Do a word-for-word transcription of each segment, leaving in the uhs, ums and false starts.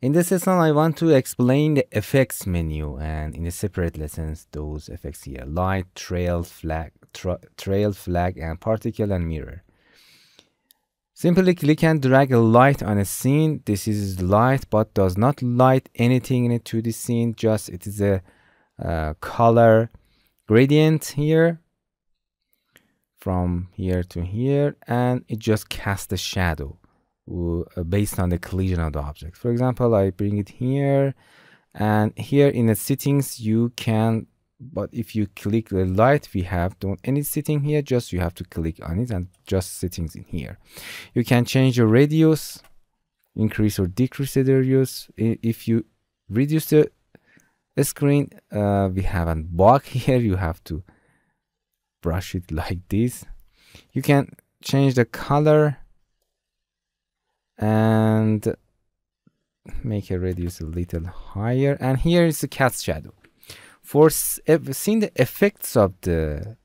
In this lesson, I want to explain the effects menu, and in the separate lessons, those effects here: light, trail, flag, tra trail, flag, and particle and mirror. Simply click and drag a light on a scene. This is light, but does not light anything in it to the scene. Just it is a uh, color gradient here, from here to here, and it just casts a shadow based on the collision of the object. For example, I bring it here, and here in the settings you can, but if you click the light, we have don't any setting here, just you have to click on it and just settings in here. You can change your radius, increase or decrease the radius. If you reduce the screen, uh, we have a bug here, you have to brush it like this. You can change the color and make a radius a little higher, and here is the cast shadow. For seeing the effects of the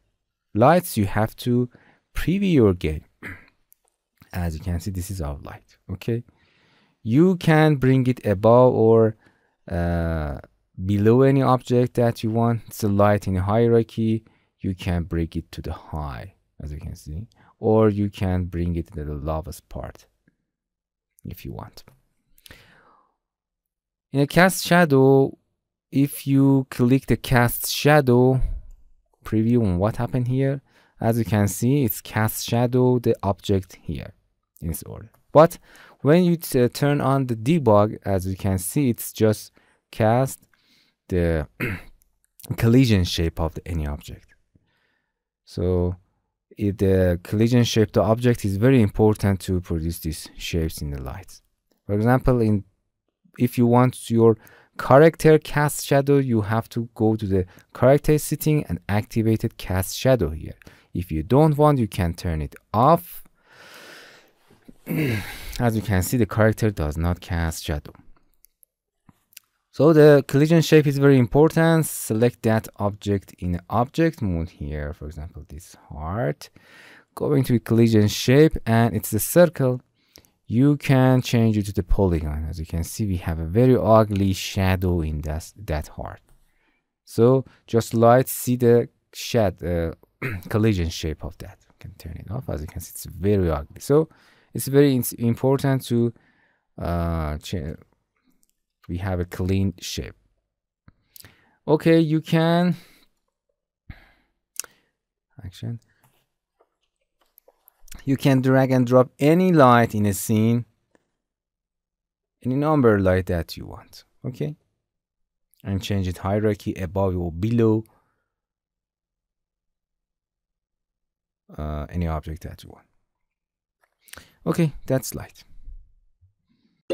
lights, you have to preview your game. As you can see, this is our light. Okay, you can bring it above or uh, below any object that you want. It's a light in a hierarchy. You can bring it to the high, as you can see, or you can bring it to the lowest part if you want. In a cast shadow, if you click the cast shadow preview on what happened here, as you can see, it's cast shadow the object here in this order. But when you uh, turn on the debug, as you can see, it's just cast the collision shape of the, any object. So if the collision shape of the object is very important to produce these shapes in the lights. For example, in if you want your character cast shadow, you have to go to the character setting and activate it cast shadow here. If you don't want, you can turn it off. As you can see, the character does not cast shadow. So the collision shape is very important. Select that object in object mode here. For example, this heart. Going to collision shape, and it's a circle. You can change it to the polygon. As you can see, we have a very ugly shadow in that, that heart. So just light, see the shed, uh, collision shape of that. You can turn it off. As you can see, it's very ugly. So it's very important to uh, change. We have a clean shape. Okay, you can action. You can drag and drop any light in a scene, any number light that you want. Okay, and change it hierarchy above or below uh, any object that you want. Okay, that's light.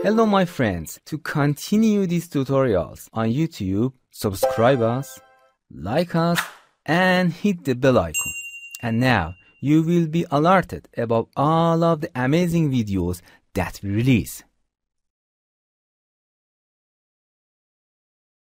Hello my friends, to continue these tutorials on YouTube, subscribe us, like us, and hit the bell icon. And now you will be alerted about all of the amazing videos that we release.